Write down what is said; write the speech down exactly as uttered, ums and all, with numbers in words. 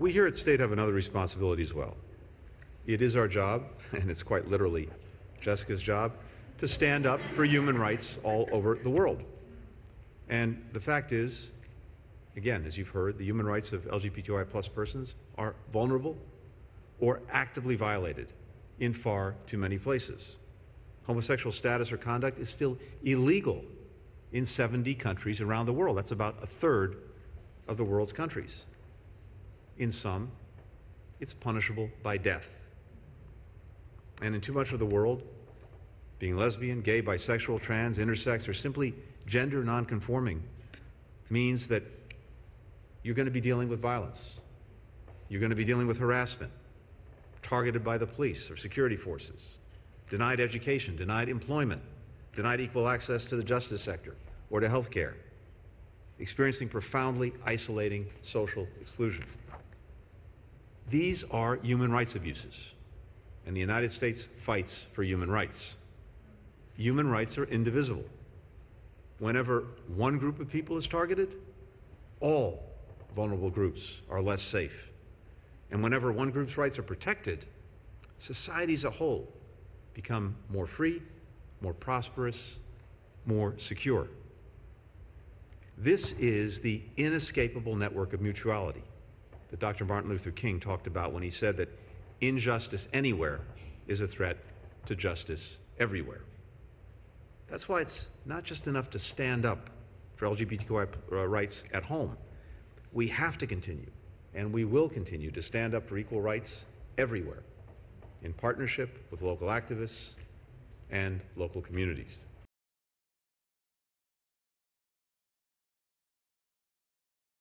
We here at State have another responsibility as well. It is our job, and it's quite literally Jessica's job, to stand up for human rights all over the world. And the fact is, again, as you've heard, the human rights of L G B T Q I plus persons are vulnerable or actively violated in far too many places. Homosexual status or conduct is still illegal in seventy countries around the world. That's about a third of the world's countries. In some, it's punishable by death. And in too much of the world, being lesbian, gay, bisexual, trans, intersex, or simply gender nonconforming means that you're going to be dealing with violence. You're going to be dealing with harassment, targeted by the police or security forces, denied education, denied employment, denied equal access to the justice sector or to health care, experiencing profoundly isolating social exclusion. These are human rights abuses, and the United States fights for human rights. Human rights are indivisible. Whenever one group of people is targeted, all vulnerable groups are less safe. And whenever one group's rights are protected, society as a whole become more free, more prosperous, more secure. This is the inescapable network of mutuality that Doctor Martin Luther King talked about when he said that injustice anywhere is a threat to justice everywhere. That's why it's not just enough to stand up for L G B T Q I rights at home. We have to continue, and we will continue, to stand up for equal rights everywhere, in partnership with local activists and local communities.